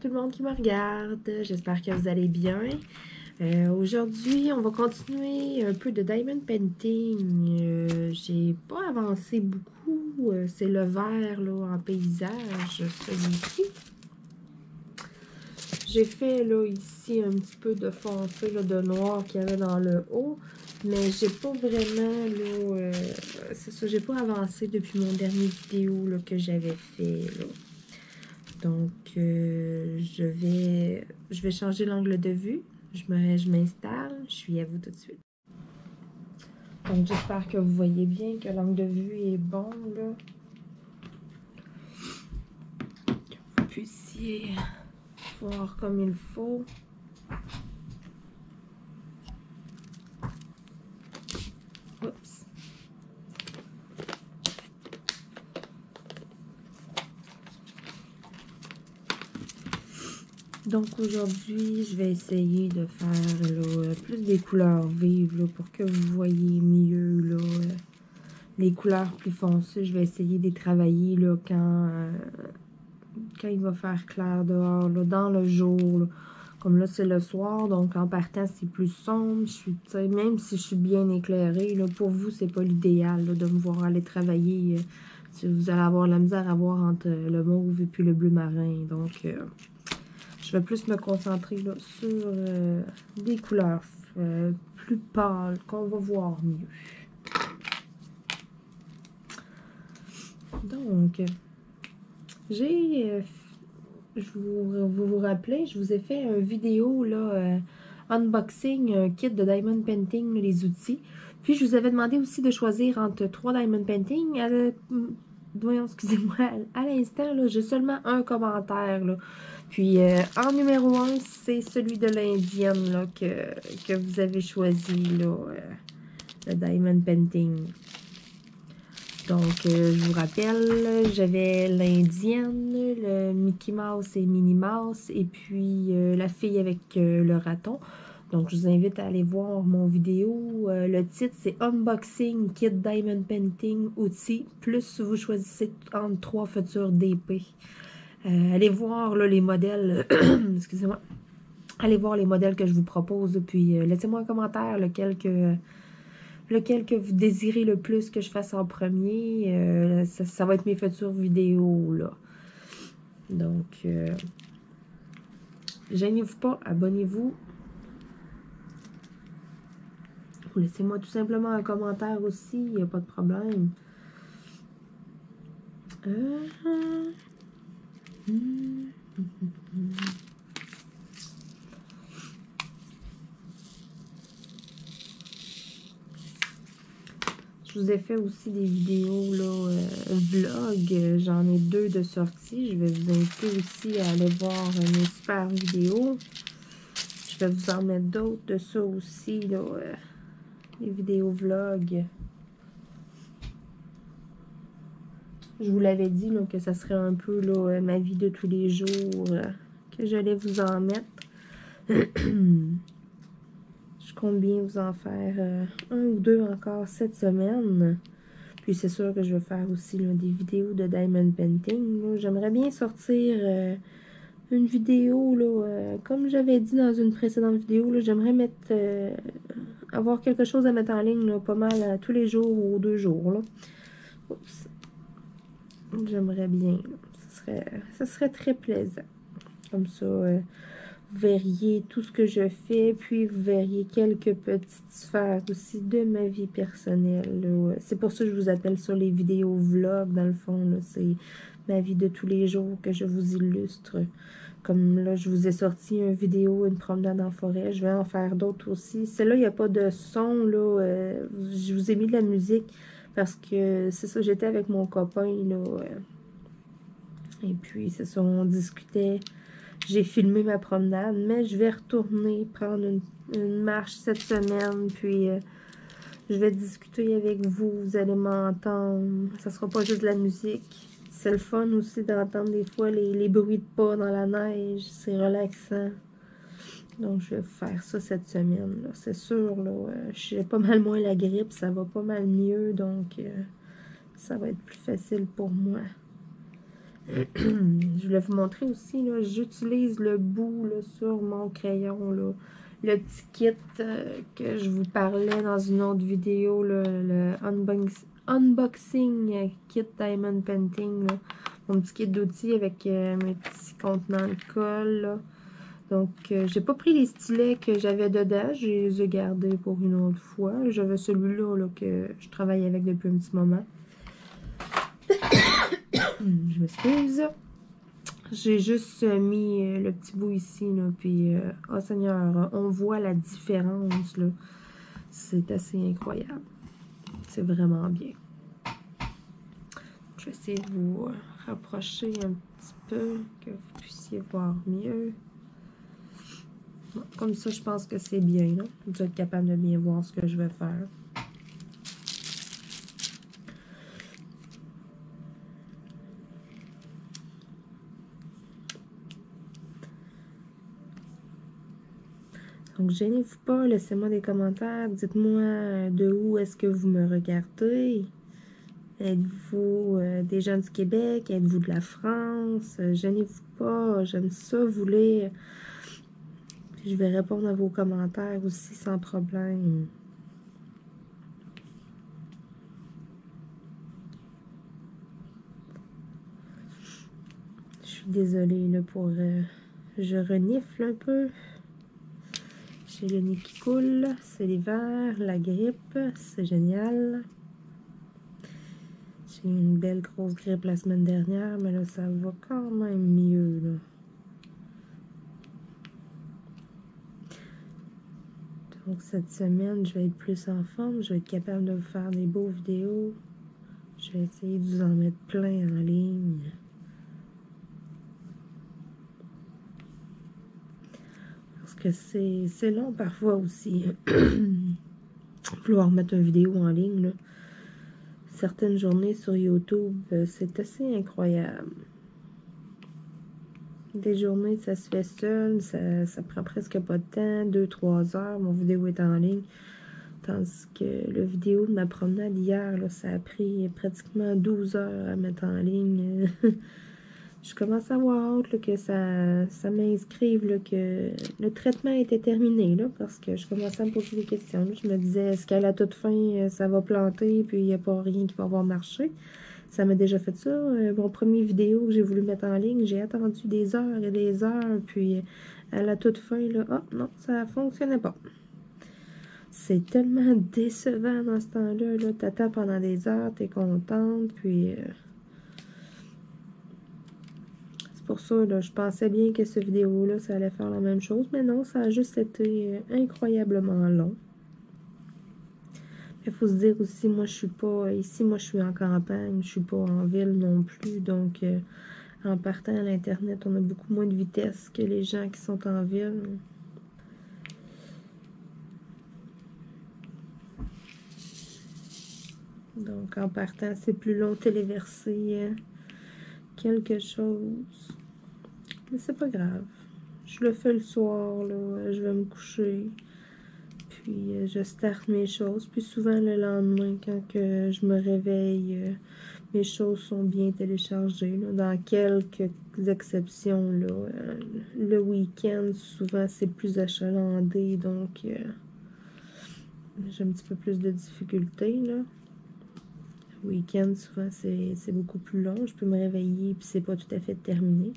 tout le monde qui me regarde, j'espère que vous allez bien. Aujourd'hui, on va continuer un peu de Diamond Painting. J'ai pas avancé beaucoup, c'est le vert là, en paysage, celui-ci. J'ai fait là ici un petit peu de foncé, là, de noir qu'il y avait dans le haut, mais j'ai pas vraiment là, c'est ça, j'ai pas avancé depuis mon dernier vidéo là, que j'avais fait là. Donc, je vais changer l'angle de vue. Je m'installe. Je suis à vous tout de suite. Donc, j'espère que vous voyez bien que l'angle de vue est bon, là. Que vous puissiez voir comme il faut. Oups. Donc aujourd'hui, je vais essayer de faire là, plus des couleurs vives là, pour que vous voyez mieux là, les couleurs plus foncées. Je vais essayer de les travailler là, quand il va faire clair dehors, là, dans le jour. Là. Comme là, c'est le soir, donc en partant, c'est plus sombre. Je suis, même si je suis bien éclairée, là, pour vous, c'est pas l'idéal de me voir aller travailler. Vous allez avoir la misère à voir entre le mauve et puis le bleu marin. Donc... je vais plus me concentrer là, sur des couleurs plus pâles qu'on va voir mieux. Donc, vous rappelez, je vous ai fait une vidéo là, unboxing, un kit de Diamond Painting, les outils. Puis, je vous avais demandé aussi de choisir entre 3 Diamond Painting. Excusez-moi, à l'instant, j'ai seulement un commentaire. Là. Puis, en numéro 1, c'est celui de l'Indienne que vous avez choisi, là, le Diamond Painting. Donc, je vous rappelle, j'avais l'Indienne, le Mickey Mouse et Minnie Mouse, et puis la fille avec le raton. Donc, je vous invite à aller voir mon vidéo. Le titre, c'est « Unboxing Kit Diamond Painting Outils » plus vous choisissez entre 3 futures DP. Allez voir là, les modèles, excusez-moi, allez voir les modèles que je vous propose, puis laissez-moi un commentaire, lequel que vous désirez le plus que je fasse en premier. Ça va être mes futures vidéos, là. Donc, gênez-vous pas, abonnez-vous. Laissez-moi tout simplement un commentaire aussi, il n'y a pas de problème. Je vous ai fait aussi des vidéos là, vlog, j'en ai 2 de sortie. Je vais vous inviter aussi à aller voir mes super vidéos. Je vais vous en mettre d'autres de ça aussi là. Les vidéos vlogs. Je vous l'avais dit là, que ça serait un peu là, ma vie de tous les jours que j'allais vous en mettre. Je compte bien vous en faire 1 ou 2 encore cette semaine. Puis c'est sûr que je vais faire aussi là, des vidéos de Diamond Painting. J'aimerais bien sortir une vidéo, là, comme j'avais dit dans une précédente vidéo, j'aimerais mettre... avoir quelque chose à mettre en ligne là, pas mal tous les jours ou 2 jours. Là. Oups. J'aimerais bien. Ça serait très plaisant. Comme ça, vous verriez tout ce que je fais, puis vous verriez quelques petites sphères aussi de ma vie personnelle. C'est pour ça que je vous appelle ça les vidéos vlogs, dans le fond. C'est ma vie de tous les jours que je vous illustre. Comme là, je vous ai sorti une vidéo, une promenade en forêt. Je vais en faire d'autres aussi. Celle-là, il n'y a pas de son. Là, je vous ai mis de la musique parce que c'est ça, j'étais avec mon copain. Là, et puis, c'est ça, on discutait. J'ai filmé ma promenade, mais je vais retourner prendre une marche cette semaine. Puis, je vais discuter avec vous. Vous allez m'entendre. Ça ne sera pas juste de la musique. C'est le fun aussi d'entendre des fois les bruits de pas dans la neige. C'est relaxant. Donc, je vais faire ça cette semaine. C'est sûr, là, j'ai pas mal moins la grippe. Ça va pas mal mieux. Donc, ça va être plus facile pour moi. Je voulais vous montrer aussi, là, j'utilise le bout là, sur mon crayon, là. Le petit kit que je vous parlais dans une autre vidéo, là, le unboxing kit Diamond Painting, là. Mon petit kit d'outils avec mes petits contenants de colle, là. Donc, j'ai pas pris les stylets que j'avais dedans, je les ai gardés pour une autre fois. J'avais celui-là là, que je travaille avec depuis un petit moment. Je m'excuse. J'ai juste mis le petit bout ici, là, puis, oh Seigneur, on voit la différence, là. C'est assez incroyable. C'est vraiment bien. Je vais essayer de vous rapprocher un petit peu, que vous puissiez voir mieux. Bon, comme ça, je pense que c'est bien, là. Vous êtes capable de bien voir ce que je vais faire. Donc, gênez-vous pas, laissez-moi des commentaires, dites-moi de où est-ce que vous me regardez. Êtes-vous des gens du Québec, êtes-vous de la France, gênez-vous pas, j'aime ça, vous lire. Puis, je vais répondre à vos commentaires aussi sans problème. Je suis désolée là, pour... je renifle un peu. J'ai le nez qui coule, c'est l'hiver, la grippe, c'est génial. J'ai eu une belle grosse grippe la semaine dernière, mais là, ça va quand même mieux, là. Donc, cette semaine, je vais être plus en forme, je vais être capable de vous faire des beaux vidéos. Je vais essayer de vous en mettre plein en ligne. Que c'est long parfois aussi vouloir mettre une vidéo en ligne là. Certaines journées sur YouTube, c'est assez incroyable. Des journées ça se fait seul, ça prend presque pas de temps, 2-3 heures mon vidéo est en ligne, tandis que le vidéo de ma promenade hier là, ça a pris pratiquement 12 heures à mettre en ligne. Je commence à avoir hâte là, que ça m'inscrive, là, que le traitement était terminé, là, parce que je commençais à me poser des questions. Là. Je me disais, est-ce qu'à la toute fin, ça va planter, puis il n'y a pas rien qui va avoir marché? Ça m'a déjà fait ça. Mon premier vidéo que j'ai voulu mettre en ligne, j'ai attendu des heures et des heures, puis à la toute fin, là, oh non, ça fonctionnait pas. C'est tellement décevant dans ce temps-là, là, t'attends pendant des heures, t'es contente, puis... Pour ça, là, je pensais bien que cette vidéo-là, ça allait faire la même chose, mais non, ça a juste été incroyablement long. Il faut se dire aussi, moi, je suis pas ici, moi, je suis en campagne, je suis pas en ville non plus, donc en partant à l'Internet, on a beaucoup moins de vitesse que les gens qui sont en ville. Donc, en partant, c'est plus long téléverser quelque chose. Mais c'est pas grave. Je le fais le soir, là. Je vais me coucher. Puis, je starte mes choses. Puis, souvent, le lendemain, quand que je me réveille, mes choses sont bien téléchargées. Là. Dans quelques exceptions, là, le week-end, souvent, c'est plus achalandé. Donc, j'ai un petit peu plus de difficultés, là. Le week-end, souvent, c'est beaucoup plus long. Je peux me réveiller, puis c'est pas tout à fait terminé.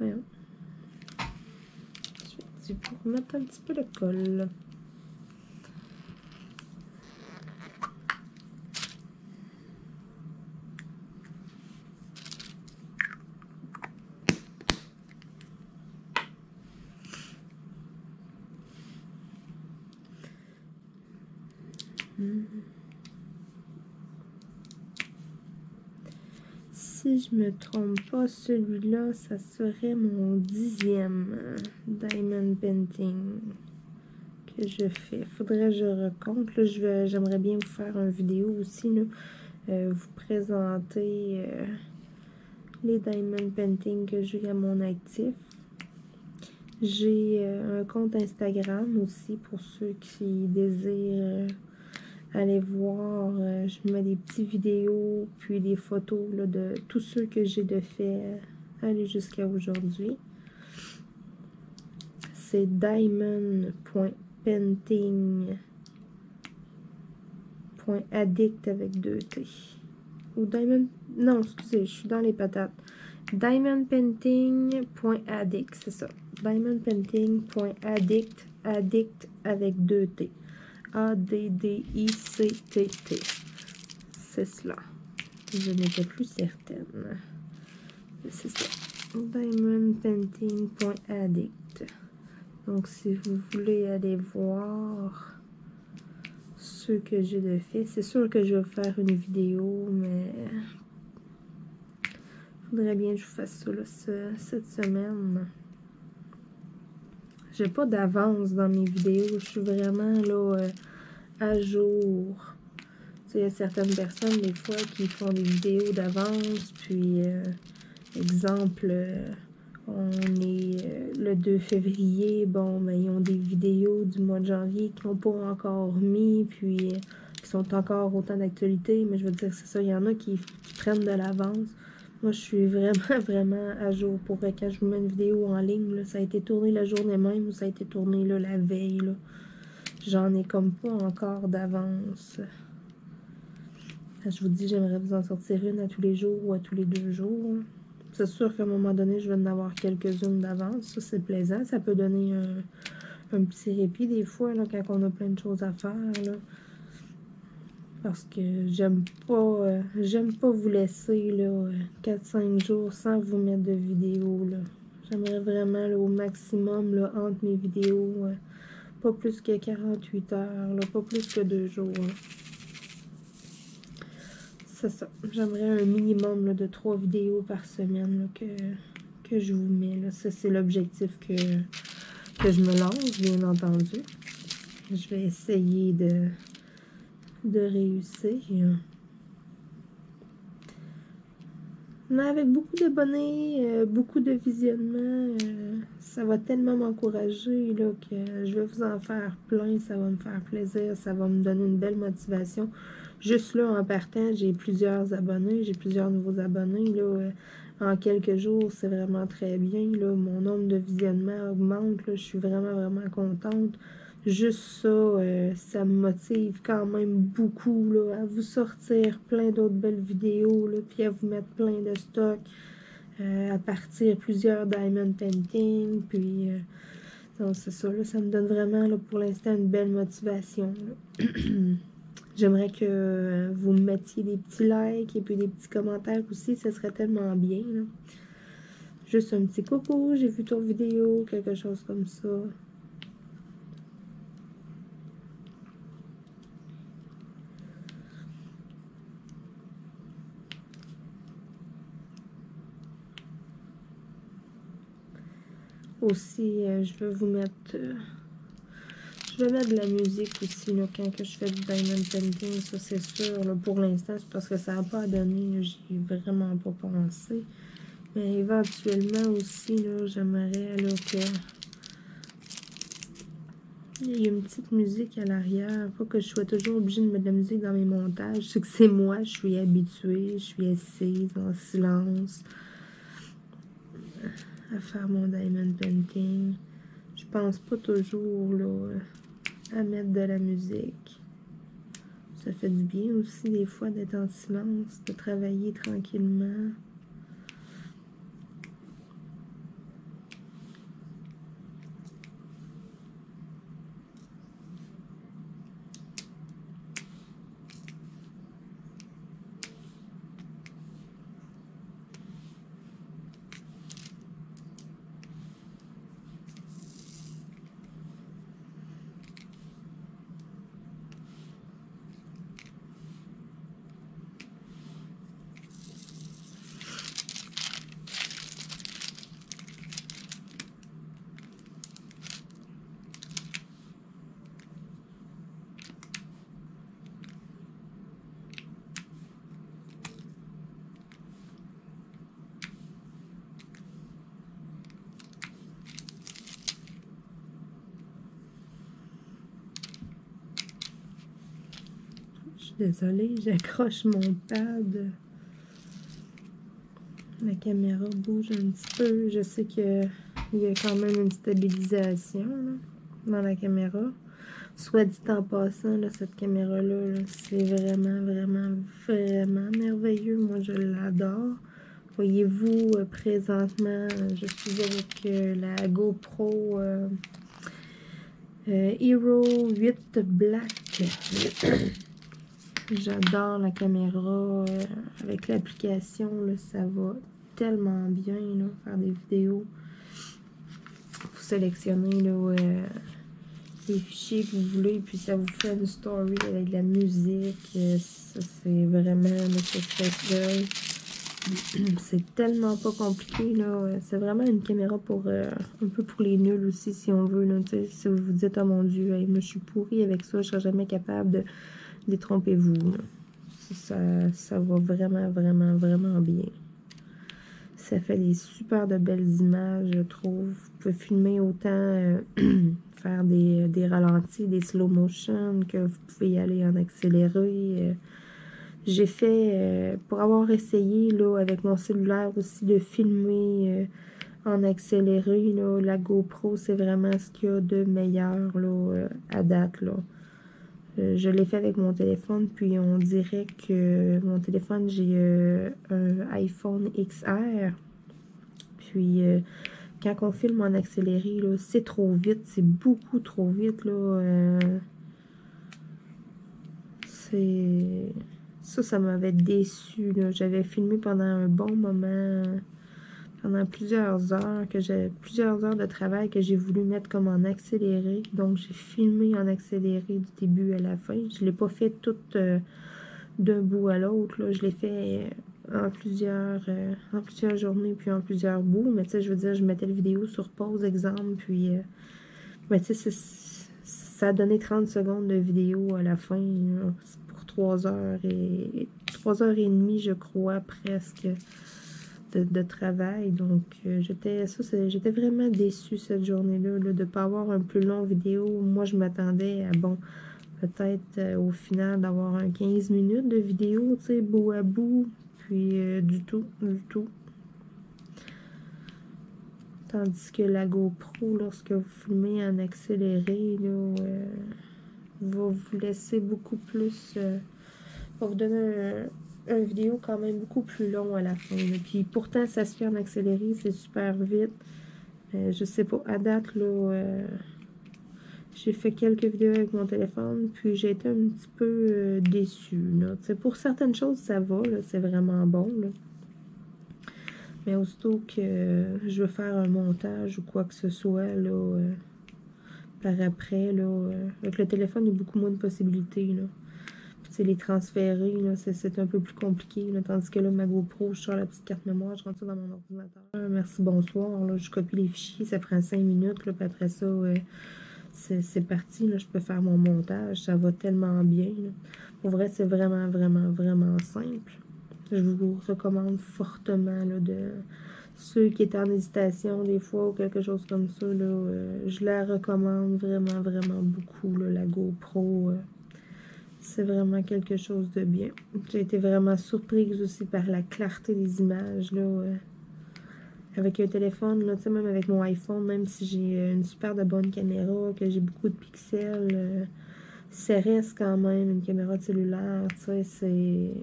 Voyons. Je vais mettre un petit peu de colle. Si je me trompe pas, celui-là, ça serait mon 10e Diamond Painting que je fais. Faudrait que je recompte. Là, j'aimerais bien vous faire une vidéo aussi, là, vous présenter les Diamond Painting que j'ai à mon actif. J'ai un compte Instagram aussi pour ceux qui désirent aller voir. Je mets des petites vidéos puis des photos là, de tous ceux que j'ai de fait aller jusqu'à aujourd'hui. C'est diamond.painting.addict avec 2 T. Ou Diamond... Non, excusez, je suis dans les patates. Diamondpainting.addict, c'est ça. Diamondpainting.addict, addict avec 2 T. A-D-D-I-C-T-T. C'est cela. Je n'étais plus certaine. C'est ça. Diamondpainting.addict. Donc, si vous voulez aller voir ce que j'ai de fait, c'est sûr que je vais faire une vidéo, mais il faudrait bien que je vous fasse ça là, cette semaine. J'ai pas d'avance dans mes vidéos, je suis vraiment là à jour. Tu sais, il y a certaines personnes des fois qui font des vidéos d'avance, puis exemple... on est le 2 février, bon, ben, ils ont des vidéos du mois de janvier qui n'ont pas encore mis, puis qui sont encore autant d'actualité, mais je veux dire, c'est ça, il y en a qui prennent de l'avance. Moi, je suis vraiment, vraiment à jour pour quand je vous mets une vidéo en ligne, là, ça a été tourné la journée même ou ça a été tourné là, la veille, là. J'en ai comme pas encore d'avance. Je vous dis, j'aimerais vous en sortir une à tous les jours ou à tous les 2 jours. C'est sûr qu'à un moment donné, je vais en avoir quelques-unes d'avance. Ça, c'est plaisant. Ça peut donner un petit répit des fois, là, quand on a plein de choses à faire, là. Parce que j'aime pas vous laisser, là, 4-5 jours sans vous mettre de vidéo, là. J'aimerais vraiment, là, au maximum, là, entre mes vidéos, pas plus que 48 heures, là, pas plus que 2 jours, là. C'est ça. J'aimerais un minimum là, de 3 vidéos par semaine là, que je vous mets. Là. Ça, c'est l'objectif que je me lance, bien entendu. Je vais essayer de réussir. Mais avec beaucoup d'abonnés, beaucoup de visionnements, ça va tellement m'encourager là, que je vais vous en faire plein. Ça va me faire plaisir. Ça va me donner une belle motivation. Juste là, en partant, j'ai plusieurs abonnés, j'ai plusieurs nouveaux abonnés, là, en quelques jours, c'est vraiment très bien, là, mon nombre de visionnements augmente, là, je suis vraiment, vraiment contente, juste ça, ça me motive quand même beaucoup, là, à vous sortir plein d'autres belles vidéos, là, puis à vous mettre plein de stock, à partir plusieurs Diamond Painting, puis, donc c'est ça, là, ça me donne vraiment, là, pour l'instant, une belle motivation, là. J'aimerais que vous me mettiez des petits likes et puis des petits commentaires aussi, ça serait tellement bien. Là. Juste un petit coucou, j'ai vu ton vidéo, quelque chose comme ça. Aussi, je veux vous mettre... Je vais mettre de la musique aussi là, quand je fais du Diamond Painting, ça c'est sûr. Là, pour l'instant, c'est parce que ça n'a pas donné, j'y ai vraiment pas pensé. Mais éventuellement aussi, j'aimerais que il y ait une petite musique à l'arrière. Pas que je sois toujours obligée de mettre de la musique dans mes montages. C'est que c'est moi, je suis habituée, je suis assise en silence à faire mon Diamond Painting. Je pense pas toujours là, à mettre de la musique. Ça fait du bien aussi des fois d'être en silence, de travailler tranquillement. suis désolée, j'accroche mon pad. La caméra bouge un petit peu. Je sais qu'il y a quand même une stabilisation là, dans la caméra. Soit dit en passant, là, cette caméra-là, c'est vraiment, vraiment, vraiment merveilleux. Moi, je l'adore. Voyez-vous, présentement, je suis avec la GoPro Hero 8 Black. J'adore la caméra. Avec l'application, ça va tellement bien, là, faire des vidéos. Vous sélectionnez là, les fichiers que vous voulez, puis ça vous fait une story avec de la musique. Ça, c'est vraiment spectacle. C'est tellement pas compliqué, là. C'est vraiment une caméra pour un peu pour les nuls aussi, si on veut. Là. Si vous vous dites, oh mon Dieu, hey, moi, je suis pourrie avec ça, je serai jamais capable de détrompez-vous. Ça va vraiment, vraiment, vraiment bien. Ça fait des super de belles images, je trouve. Vous pouvez filmer autant, faire des ralentis, des slow motion, que vous pouvez y aller en accéléré. J'ai fait, pour avoir essayé là, avec mon cellulaire aussi, de filmer en accéléré, là, la GoPro, c'est vraiment ce qu'il y a de meilleur là, à date. Là. Je l'ai fait avec mon téléphone, puis on dirait que mon téléphone, j'ai un iPhone XR. Puis quand on filme en accéléré, c'est trop vite, c'est beaucoup trop vite. Là, ça m'avait déçu. J'avais filmé pendant un bon moment, pendant plusieurs heures, de travail que j'ai voulu mettre comme en accéléré. Donc, j'ai filmé en accéléré du début à la fin. Je ne l'ai pas fait tout d'un bout à l'autre. Je l'ai fait en plusieurs journées, puis en plusieurs bouts. Mais tu sais, je veux dire, je mettais la vidéo sur pause, exemple, puis... mais tu sais, ça a donné 30 secondes de vidéo à la fin, là, pour 3 heures et demie, je crois, presque... De travail, donc j'étais vraiment déçue cette journée-là de ne pas avoir un plus long vidéo. Moi, je m'attendais à, bon, peut-être au final d'avoir un 15 minutes de vidéo, tu sais, bout à bout, puis du tout. Tandis que la GoPro, lorsque vous filmez en accéléré, là, va vous laisser beaucoup plus... va vous donner un... une vidéo quand même beaucoup plus long à la fin. Puis pourtant, ça se fait en accéléré, c'est super vite. Je sais pas, à date, là, j'ai fait quelques vidéos avec mon téléphone, puis j'ai été un petit peu déçue. Là. Pour certaines choses, ça va, c'est vraiment bon. Là. Mais aussitôt que je veux faire un montage ou quoi que ce soit, là, par après, là, avec le téléphone, il y a beaucoup moins de possibilités, là. C'est les transférer, c'est un peu plus compliqué. Là, tandis que là, ma GoPro, je sors la petite carte mémoire, je rentre ça dans mon ordinateur. Merci, bonsoir. Là, je copie les fichiers, ça prend 5 minutes. Là, puis après ça, c'est parti. Là, je peux faire mon montage. Ça va tellement bien. Là. Pour vrai, c'est vraiment, vraiment, vraiment simple. Je vous recommande fortement là, de ceux qui étaient en hésitation des fois ou quelque chose comme ça. Là, je la recommande vraiment, vraiment beaucoup, là, la GoPro. C'est vraiment quelque chose de bien. J'ai été vraiment surprise aussi par la clarté des images. Là, avec un téléphone, là, même avec mon iPhone, même si j'ai une super de bonne caméra, que j'ai beaucoup de pixels, ça reste quand même une caméra cellulaire. Je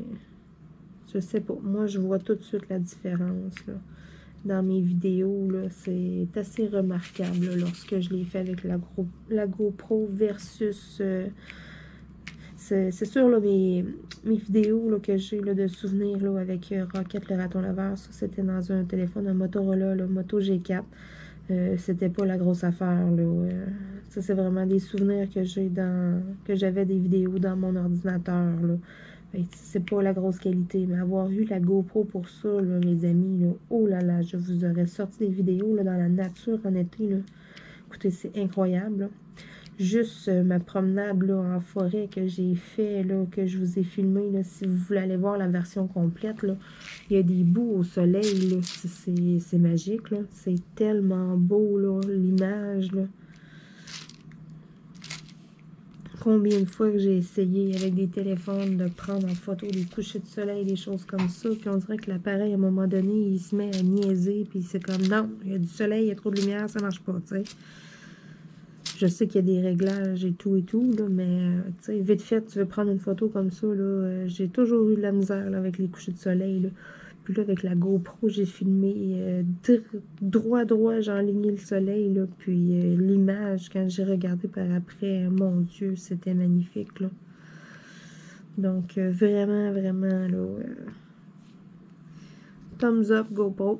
sais pas. Moi, je vois tout de suite la différence. Là. Dans mes vidéos, c'est assez remarquable là, lorsque je l'ai fait avec la GoPro versus... c'est sûr, là, mes vidéos là, que j'ai de souvenirs là, avec Rocket, le raton laveur, ça c'était dans un téléphone, un Motorola, le Moto G4. C'était pas la grosse affaire. Là, ça, c'est vraiment des souvenirs que j'avais des vidéos dans mon ordinateur. C'est pas la grosse qualité, mais avoir eu la GoPro pour ça, là, mes amis, là, oh là là, je vous aurais sorti des vidéos là, dans la nature en été. Là. Écoutez, c'est incroyable. Là. Juste ma promenade là, en forêt que j'ai fait, là, que je vous ai filmé. Là, si vous voulez aller voir la version complète, là, il y a des bouts au soleil. C'est magique. C'est tellement beau l'image. Combien de fois que j'ai essayé avec des téléphones de prendre en photo des couchers de soleil, des choses comme ça, puis on dirait que l'appareil, à un moment donné, il se met à niaiser, puis c'est comme, non, il y a du soleil, il y a trop de lumière, ça marche pas, tu sais. Je sais qu'il y a des réglages et tout, là, mais, tu sais, vite fait, tu veux prendre une photo comme ça, là, j'ai toujours eu de la misère, là, avec les couchers de soleil, là. Puis là, avec la GoPro, j'ai filmé droit, j'ai enligné le soleil, là, puis l'image, quand j'ai regardé par après, mon Dieu, c'était magnifique, là. Donc, vraiment, vraiment, là, thumbs up, GoPro.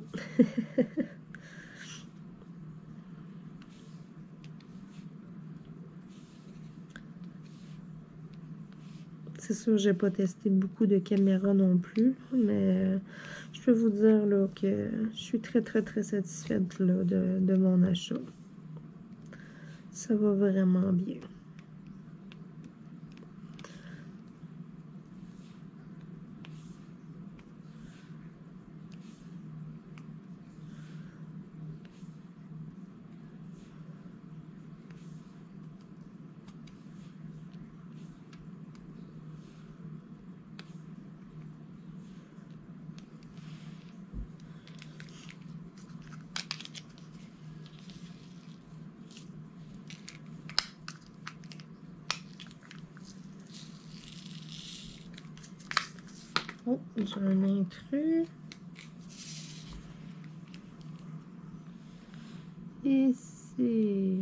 C'est sûr, j'ai pas testé beaucoup de caméras non plus, mais je peux vous dire là, que je suis très, très, très satisfaite là, de mon achat. Ça va vraiment bien. Oh, j'ai un intrus. Et c'est...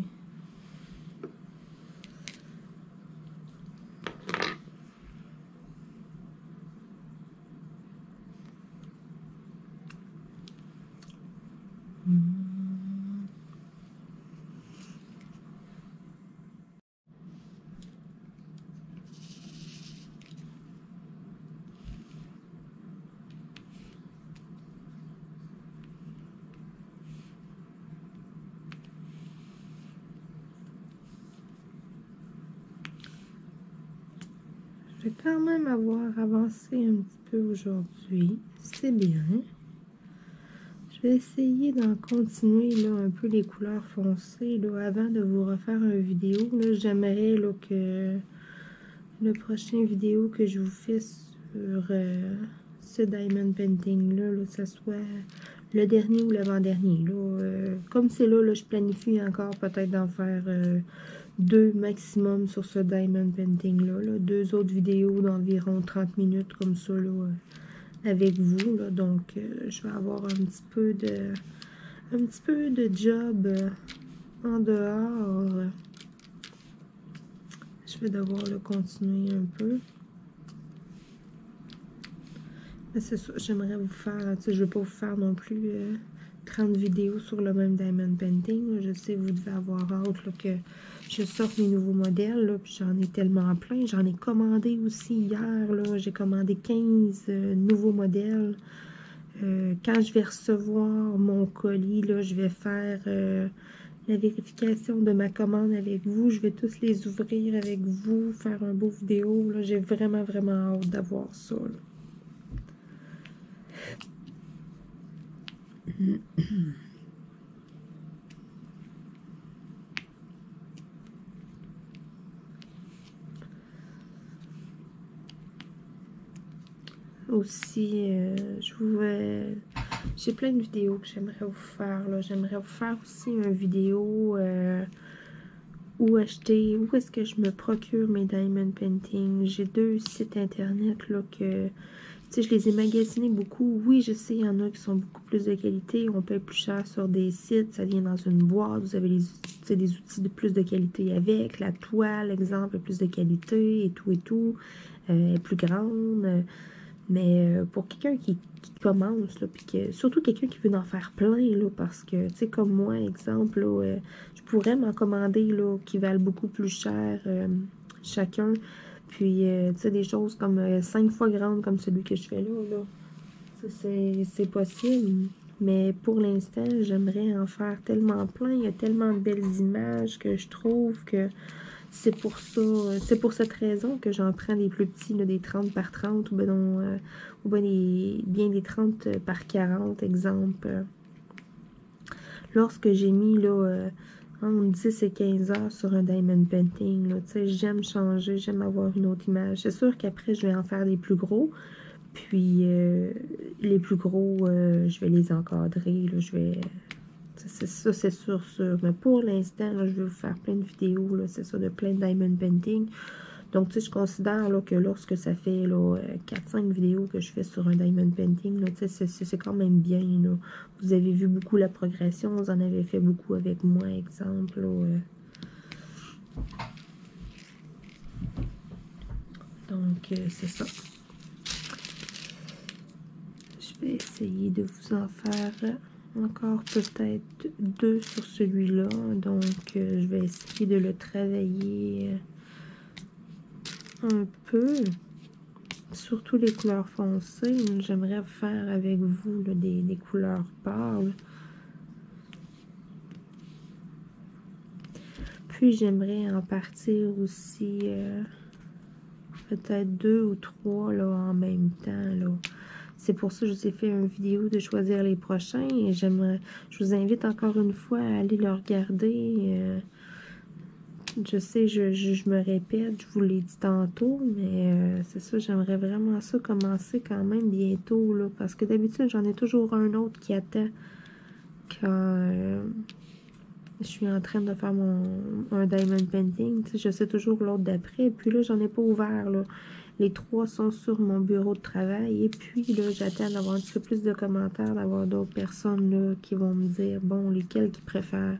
Je vais quand même avoir avancé un petit peu aujourd'hui. C'est bien. Je vais essayer d'en continuer là, un peu les couleurs foncées là, avant de vous refaire une vidéo. J'aimerais que le prochain vidéo que je vous fais sur ce Diamond Painting, là, ça soit le dernier ou l'avant-dernier. Comme c'est là, je planifie encore peut-être d'en faire... deux maximum sur ce Diamond Painting là, deux autres vidéos d'environ 30 minutes comme ça là, avec vous là. Donc je vais avoir un petit peu de job en dehors. Je vais devoir le continuer un peu, mais c'est ça, j'aimerais vous faire, tu sais, je veux pas vous faire non plus 30 vidéos sur le même Diamond Painting. Je sais, vous devez avoir hâte là, que je sorte mes nouveaux modèles. Là, puis j'en ai tellement plein. J'en ai commandé aussi hier. J'ai commandé 15 nouveaux modèles. Quand je vais recevoir mon colis, là, je vais faire la vérification de ma commande avec vous. Je vais tous les ouvrir avec vous, faire un beau vidéo. J'ai vraiment, vraiment hâte d'avoir ça. Là. Aussi, j'ai plein de vidéos que j'aimerais vous faire. J'aimerais vous faire aussi une vidéo où est-ce que je me procure mes Diamond Painting. J'ai deux sites internet là, que... Tu sais, je les ai magasinés beaucoup. Oui, je sais, il y en a qui sont beaucoup plus de qualité. On paye plus cher sur des sites. Ça vient dans une boîte. Vous avez des outils de plus de qualité avec. La toile, exemple, est plus de qualité et tout et tout. Est plus grande. Mais pour quelqu'un qui commence, là, puis que, surtout quelqu'un qui veut en faire plein, là, parce que, tu sais, comme moi, exemple, là, je pourrais m'en commander là, qui valent beaucoup plus cher chacun. Puis, tu sais, des choses comme 5 fois grandes comme celui que je fais là, c'est possible. Mais pour l'instant, j'aimerais en faire tellement plein. Il y a tellement de belles images que je trouve que c'est pour ça, c'est pour cette raison que j'en prends des plus petits, là, des 30 par 30 ou bien, non, ou bien, des 30 par 40, exemple. Lorsque j'ai mis là... entre 10 et 15 heures sur un Diamond Painting. Tu sais, j'aime changer, j'aime avoir une autre image. C'est sûr qu'après, je vais en faire des plus gros. Puis, les plus gros, je vais les encadrer. Là, je vais... Ça, c'est sûr, sûr. Mais pour l'instant, je vais vous faire plein de vidéos, c'est ça, de plein de Diamond Painting. Donc, tu sais, je considère là, que lorsque ça fait 4-5 vidéos que je fais sur un Diamond Painting, c'est quand même bien. Là. Vous avez vu beaucoup la progression, vous en avez fait beaucoup avec moi, exemple. Là, Donc, c'est ça. Je vais essayer de vous en faire encore peut-être 2 sur celui-là. Donc, je vais essayer de le travailler... un peu, surtout les couleurs foncées. J'aimerais faire avec vous là, des couleurs pâles. Puis j'aimerais en partir aussi peut-être 2 ou 3 là, en même temps. C'est pour ça que je vous ai fait une vidéo de choisir les prochains. Et j'aimerais, je vous invite encore une fois à aller le regarder. Je sais, je me répète, je vous l'ai dit tantôt, mais c'est ça, j'aimerais vraiment ça commencer quand même bientôt, là, parce que d'habitude, j'en ai toujours un autre qui attend quand je suis en train de faire un Diamond Painting. Tu sais, je sais toujours l'autre d'après, puis là, j'en ai pas ouvert, là. Les 3 sont sur mon bureau de travail, et puis là, j'attends d'avoir un petit peu plus de commentaires, d'avoir d'autres personnes, là, qui vont me dire, bon, lesquels qu'ils préfèrent.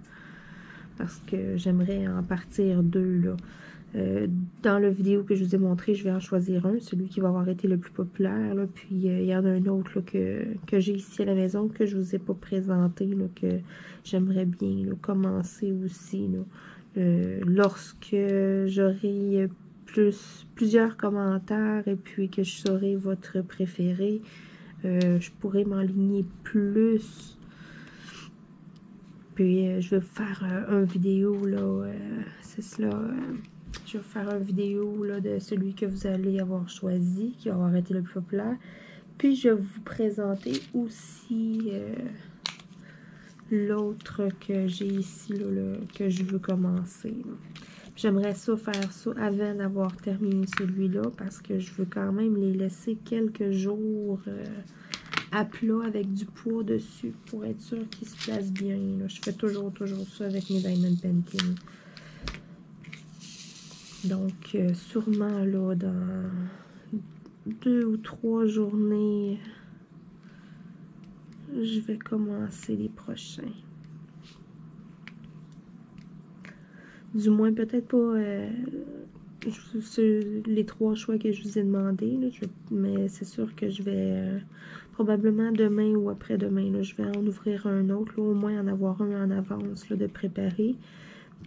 Parce que j'aimerais en partir 2, là. Dans la vidéo que je vous ai montré, je vais en choisir un, celui qui va avoir été le plus populaire, là. Puis, il y en a un autre là, que j'ai ici à la maison, que je ne vous ai pas présenté, là, que j'aimerais bien là, commencer aussi. Là. Lorsque j'aurai plusieurs commentaires et puis que je saurai votre préféré, je pourrai m'enligner plus. Puis, je vais vous faire un vidéo, là, c'est cela, je vais vous faire un vidéo, là, de celui que vous allez avoir choisi, qui va avoir été le plus populaire. Puis, je vais vous présenter aussi l'autre que j'ai ici, là, que je veux commencer. J'aimerais ça faire ça avant d'avoir terminé celui-là, parce que je veux quand même les laisser quelques jours... à plat avec du poids dessus pour être sûr qu'il se place bien. Là. Je fais toujours ça avec mes Diamond Painting. Donc, sûrement là, dans 2 ou 3 journées, je vais commencer les prochains. Du moins, peut-être pas... les 3 choix que je vous ai demandé, là, mais c'est sûr que je vais probablement demain ou après-demain, je vais en ouvrir un autre, là, au moins en avoir un en avance là, de préparer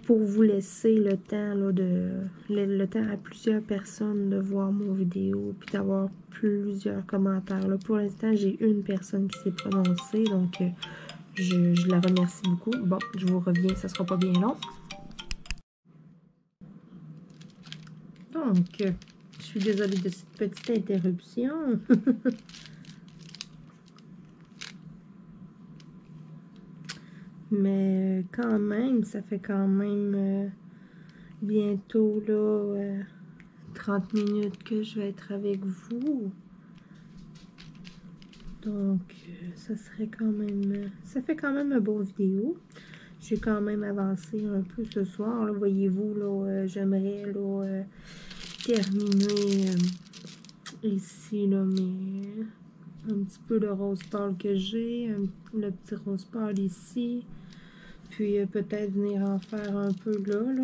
pour vous laisser le temps, là, le temps à plusieurs personnes de voir mon vidéo puis d'avoir plusieurs commentaires. Là. Pour l'instant, j'ai une personne qui s'est prononcée, donc je la remercie beaucoup. Bon, je vous reviens, ça sera pas bien long. Donc, je suis désolée de cette petite interruption. Mais quand même, ça fait quand même bientôt là, 30 minutes que je vais être avec vous. Donc, ça serait quand même... Ça fait quand même un beau vidéo. J'ai quand même avancé un peu ce soir. Voyez-vous, j'aimerais... terminer ici là, un petit peu le rose pâle que j'ai, le petit rose pâle ici, puis peut-être venir en faire un peu là.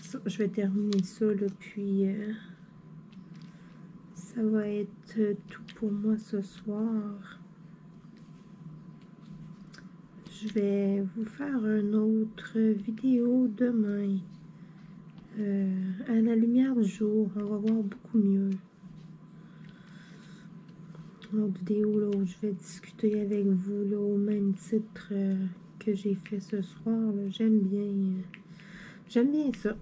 Ça, je vais terminer ça, là, puis ça va être tout pour moi ce soir. Je vais vous faire une autre vidéo demain. À la lumière du jour, on va voir beaucoup mieux. Une autre vidéo là, où je vais discuter avec vous là, au même titre que j'ai fait ce soir. J'aime bien ça.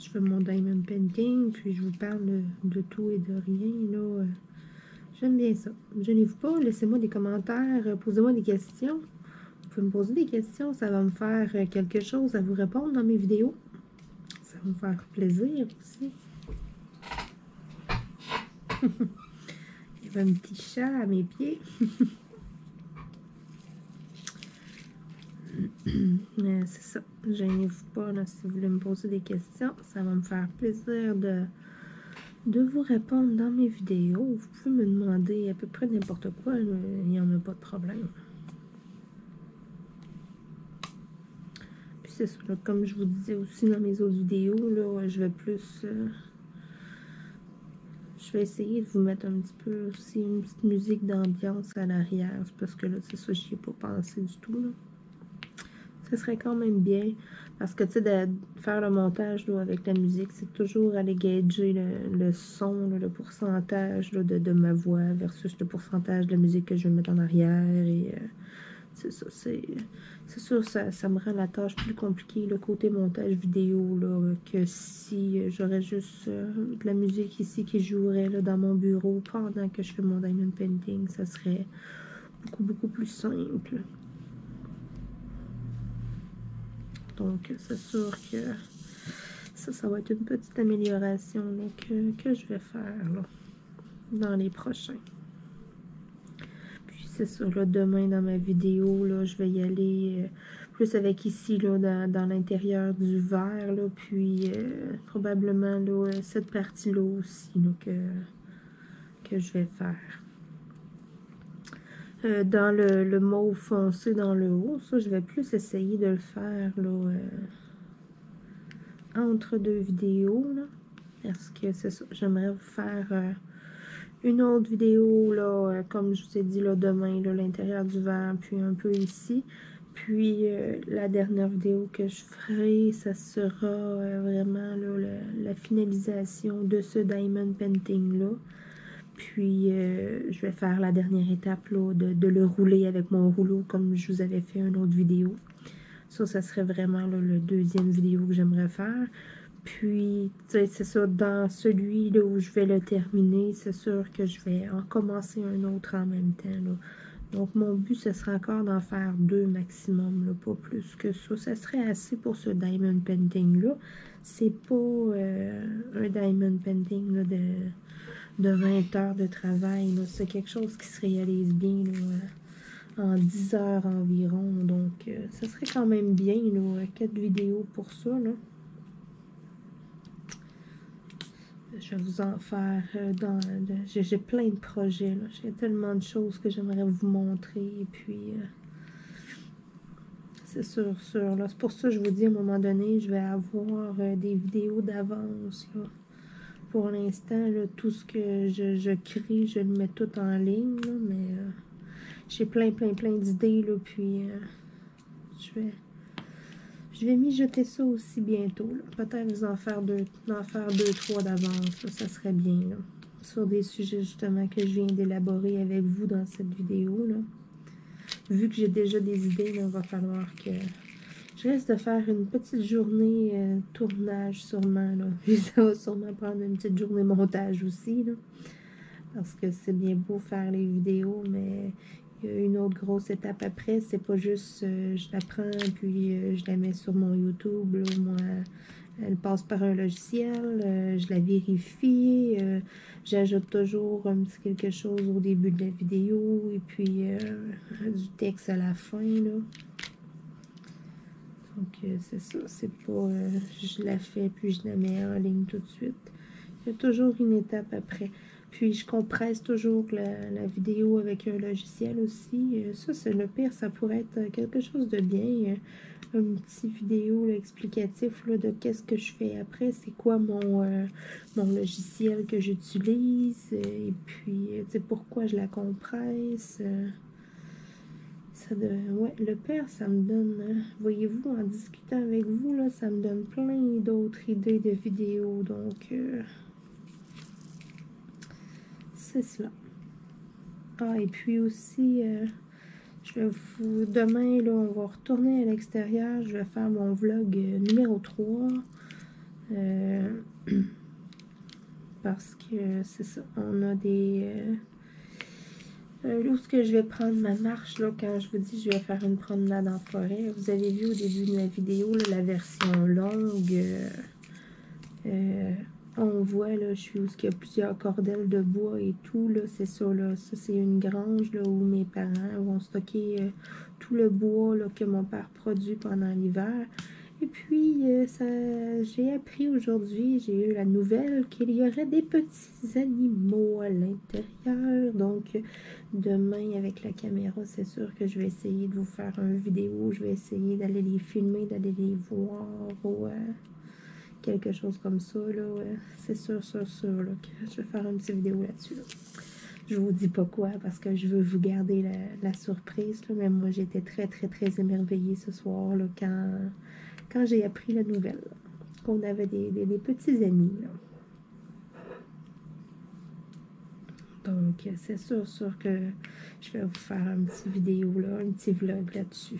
Je fais mon Diamond Painting, puis je vous parle de tout et de rien. J'aime bien ça. Gênez-vous pas, laissez-moi des commentaires, posez-moi des questions. pouvez me poser des questions, ça va me faire quelque chose à vous répondre dans mes vidéos. Ça va me faire plaisir aussi. Il y avait un petit chat à mes pieds. Mais c'est ça, gênez-vous pas là, si vous voulez me poser des questions, ça va me faire plaisir de vous répondre dans mes vidéos. Vous pouvez me demander à peu près n'importe quoi, il n'y en a pas de problème. Puis c'est ça, là, comme je vous disais aussi dans mes autres vidéos, là, je vais plus... je vais essayer de vous mettre un petit peu aussi une petite musique d'ambiance à l'arrière, parce que là, c'est ça, j'y ai pas pensé du tout, là. Ce serait quand même bien, parce que tu sais, de faire le montage là, avec la musique, c'est toujours aller gager le son, là, le pourcentage là, de ma voix versus le pourcentage de la musique que je vais mettre en arrière. Et c'est ça, c'est sûr, ça me rend la tâche plus compliquée, le côté montage vidéo, là, que si j'aurais juste de la musique ici qui jouerait là, dans mon bureau pendant que je fais mon Diamond Painting, ça serait beaucoup, beaucoup plus simple. Donc, c'est sûr que ça va être une petite amélioration là, que je vais faire là, dans les prochains. Puis, c'est sûr, là, demain, dans ma vidéo, là, je vais y aller plus avec ici, là, dans l'intérieur du verre. Là, puis, probablement, là, cette partie-là aussi là, que je vais faire. Dans le mauve foncé dans le haut, ça, je vais plus essayer de le faire là, entre deux vidéos, là, parce que c'est ça, j'aimerais vous faire une autre vidéo, là, comme je vous ai dit, là, demain, l'intérieur du verre, puis un peu ici, puis la dernière vidéo que je ferai, ça sera vraiment là, la finalisation de ce Diamond Painting-là. Puis, je vais faire la dernière étape là, de le rouler avec mon rouleau, comme je vous avais fait une autre vidéo. Ça serait vraiment là, le deuxième vidéo que j'aimerais faire. Puis, c'est ça, dans celui là, où je vais le terminer, c'est sûr que je vais en commencer un autre en même temps. Là. Donc, mon but, ce serait encore d'en faire deux maximum, là, pas plus que ça. Ça serait assez pour ce Diamond Painting-là. C'est pas un Diamond Painting là, de 20 heures de travail. C'est quelque chose qui se réalise bien là, en 10 heures environ. Donc, ça serait quand même bien, là, 4 vidéos pour ça. Là. Je vais vous en faire j'ai plein de projets. J'ai tellement de choses que j'aimerais vous montrer. Et puis, c'est sûr. C'est pour ça que je vous dis, à un moment donné, je vais avoir des vidéos d'avance. Pour l'instant, tout ce que je crée, je le mets tout en ligne, là, mais j'ai plein d'idées, puis je vais mijoter ça aussi bientôt. Peut-être vous en faire deux, trois d'avance, ça serait bien, là, sur des sujets justement que je viens d'élaborer avec vous dans cette vidéo. Là. Vu que j'ai déjà des idées, il va falloir que... Je risque de faire une petite journée tournage sûrement, là. Puis ça va sûrement prendre une petite journée montage aussi, là. Parce que c'est bien beau faire les vidéos, mais il y a une autre grosse étape après. C'est pas juste je la prends, puis je la mets sur mon YouTube, là. Moi, elle passe par un logiciel, je la vérifie, j'ajoute toujours un petit quelque chose au début de la vidéo, et puis du texte à la fin, là. Donc, c'est ça, c'est pas je la fais puis je la mets en ligne tout de suite. Il y a toujours une étape après. Puis, je compresse toujours la vidéo avec un logiciel aussi. Ça, c'est le pire, ça pourrait être quelque chose de bien. Une petite vidéo là, explicatif là, de qu'est-ce que je fais après, c'est quoi mon logiciel que j'utilise, et puis, tu sais, pourquoi je la compresse. Ouais, le père, ça me donne, voyez-vous, en discutant avec vous, là, ça me donne plein d'autres idées de vidéos, donc c'est cela. Ah, et puis aussi, demain, là, on va retourner à l'extérieur, je vais faire mon vlog numéro 3, parce que c'est ça, on a des... Où est-ce que je vais prendre ma marche, là, quand je vous dis je vais faire une promenade en forêt? Vous avez vu au début de la vidéo, là, la version longue. On voit, là, je suis où il y a plusieurs cordelles de bois et tout, là, c'est ça, là. Ça, c'est une grange, là, où mes parents vont stocker tout le bois, là, que mon père produit pendant l'hiver. Et puis, j'ai appris aujourd'hui, j'ai eu la nouvelle qu'il y aurait des petits animaux à l'intérieur. Donc, demain, avec la caméra, c'est sûr que je vais essayer de vous faire une vidéo. Je vais essayer d'aller les filmer, d'aller les voir ou quelque chose comme ça. Ouais. C'est sûr là, que je vais faire une petite vidéo là-dessus. Là. Je vous dis pas quoi parce que je veux vous garder la surprise. Là, mais moi, j'étais très émerveillée ce soir là, quand j'ai appris la nouvelle, qu'on avait des petits amis. Là. Donc, c'est sûr que je vais vous faire une petite vidéo, là, un petit vlog là-dessus.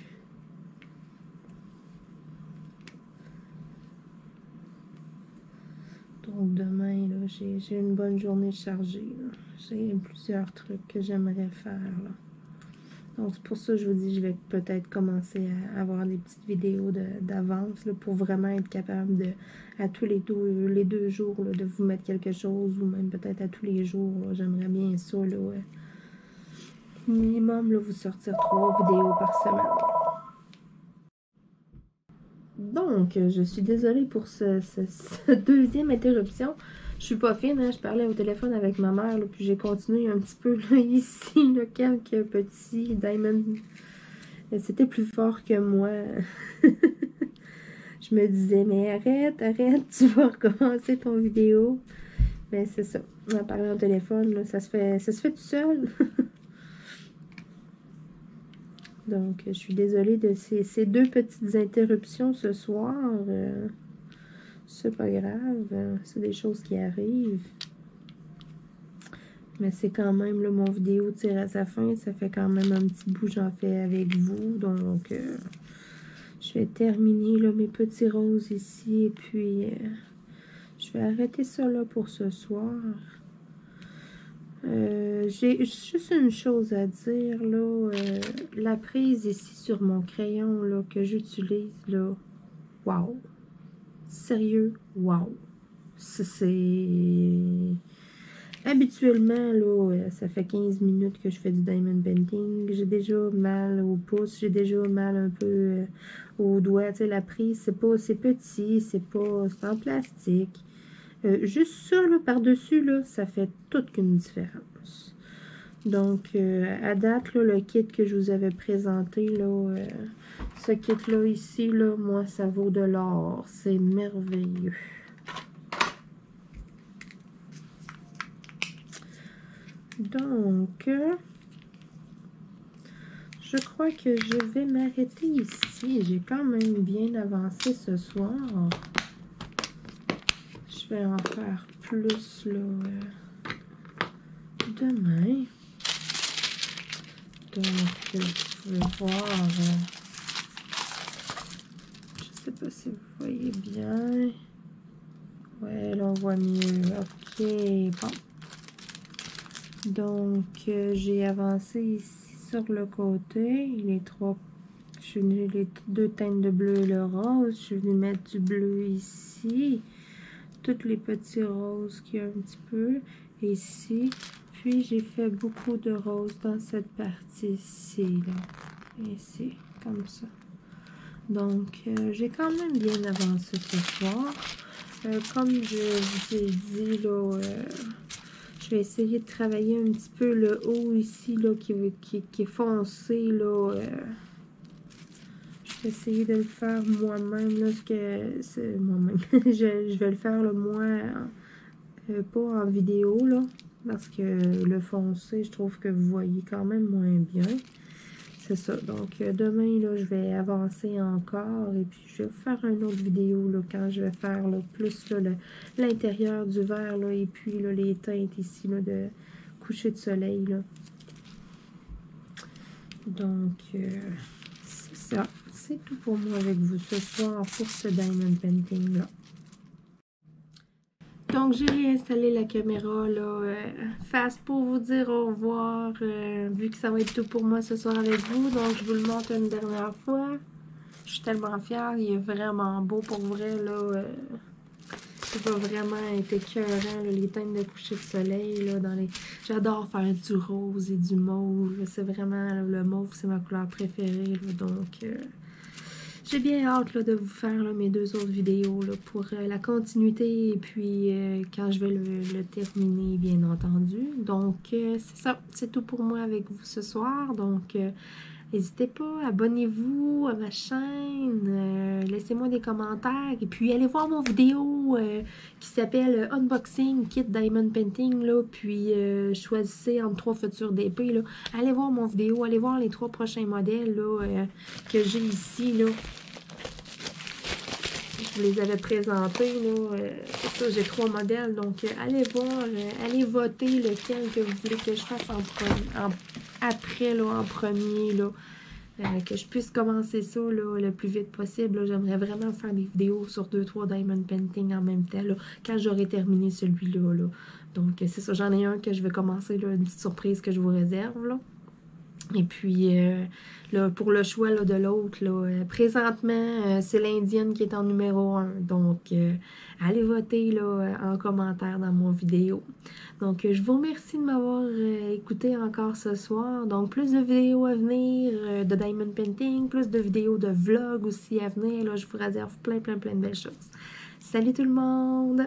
Donc, demain, j'ai une bonne journée chargée. J'ai plusieurs trucs que j'aimerais faire. Là. Donc, c'est pour ça que je vous dis, je vais peut-être commencer à avoir des petites vidéos d'avance pour vraiment être capable de, à tous les deux jours, là, de vous mettre quelque chose, ou même peut-être à tous les jours. J'aimerais bien ça. Là, ouais. Minimum, là, vous sortir 3 vidéos par semaine. Donc, je suis désolée pour cette deuxième interruption. Je suis pas fine, hein? Je parlais au téléphone avec ma mère, là, puis j'ai continué un petit peu là, ici, là, quelques petits diamonds. C'était plus fort que moi. Je me disais, mais arrête, tu vas recommencer ton vidéo. Mais c'est ça, en parlant au téléphone, là, ça se fait tout seul. Donc, je suis désolée de ces deux petites interruptions ce soir. C'est pas grave, c'est des choses qui arrivent. Mais c'est quand même, là, mon vidéo tire à sa fin. Ça fait quand même un petit bout, j'en fais avec vous. Donc, je vais terminer, là, mes petits roses ici. Et puis, je vais arrêter ça, là, pour ce soir. J'ai juste une chose à dire, là. La prise ici sur mon crayon, là, que j'utilise, là. Waouh! Sérieux, wow! C'est... Habituellement, là, ça fait 15 minutes que je fais du diamond painting. J'ai déjà mal au pouce, j'ai déjà mal un peu au doigt. Tu sais, la prise, c'est petit, c'est en plastique. Juste ça, là, par-dessus, là, ça fait toute une différence. Donc, à date, là, le kit que je vous avais présenté, là, ce kit-là, ici, là, moi, ça vaut de l'or. C'est merveilleux. Donc, je crois que je vais m'arrêter ici. J'ai quand même bien avancé ce soir. Je vais en faire plus, là, demain. Donc, je vais voir, je sais pas si vous voyez bien, ouais, là on voit mieux, ok, bon, donc j'ai avancé ici sur le côté, je suis venue les deux teintes de bleu et le rose, je suis venue mettre du bleu ici, toutes les petits roses qu'il y a un petit peu, ici. Puis j'ai fait beaucoup de roses dans cette partie-ci, là, ici, comme ça. Donc, j'ai quand même bien avancé ce soir. Comme je vous ai dit, là, je vais essayer de travailler un petit peu le haut ici, là, qui est foncé, là. Je vais essayer de le faire moi-même, là, parce que c'est moi-même. je vais le faire, le moins, pas en vidéo, là. Parce que le foncé, je trouve que vous voyez quand même moins bien. C'est ça. Donc, demain, là, je vais avancer encore. Et puis, je vais faire une autre vidéo, là, quand je vais faire, là, plus l'intérieur du verre, là. Et puis, là, les teintes ici, là, de coucher de soleil, là. Donc, c'est ça. C'est tout pour moi avec vous ce soir pour ce diamond painting, là. Donc, j'ai réinstallé la caméra là, face pour vous dire au revoir, vu que ça va être tout pour moi ce soir avec vous. Donc, je vous le montre une dernière fois. Je suis tellement fière. Il est vraiment beau pour vrai. Là, ça va vraiment être écœurant, là, les teintes de coucher de soleil. Là, dans les... J'adore faire du rose et du mauve. C'est vraiment là, le mauve, c'est ma couleur préférée. Là, donc... j'ai bien hâte là, de vous faire là, mes deux autres vidéos là, pour la continuité et puis quand je vais le terminer, bien entendu. Donc, c'est ça, c'est tout pour moi avec vous ce soir. Donc, n'hésitez pas, abonnez-vous à ma chaîne, laissez-moi des commentaires et puis allez voir mon vidéo qui s'appelle Unboxing Kit Diamond Painting, là, puis choisissez entre 3 futures d'épée, là. Allez voir mon vidéo, allez voir les 3 prochains modèles là, que j'ai ici, là. Je vous les avais présentés, là. Ça, j'ai 3 modèles, donc allez voir, allez voter lequel que vous voulez que je fasse en premier, là, que je puisse commencer ça là, le plus vite possible. J'aimerais vraiment faire des vidéos sur 2-3 Diamond Painting en même temps, là, quand j'aurai terminé celui-là. Là. Donc, c'est ça, j'en ai un que je vais commencer, là, une petite surprise que je vous réserve. Là. Et puis, là, pour le choix là, de l'autre, présentement, c'est l'Indienne qui est en numéro 1. Donc, allez voter là, en commentaire dans mon vidéo. Donc, je vous remercie de m'avoir écouté encore ce soir. Donc, plus de vidéos à venir de Diamond Painting, plus de vidéos de vlog aussi à venir. Là, je vous réserve plein de belles choses. Salut tout le monde!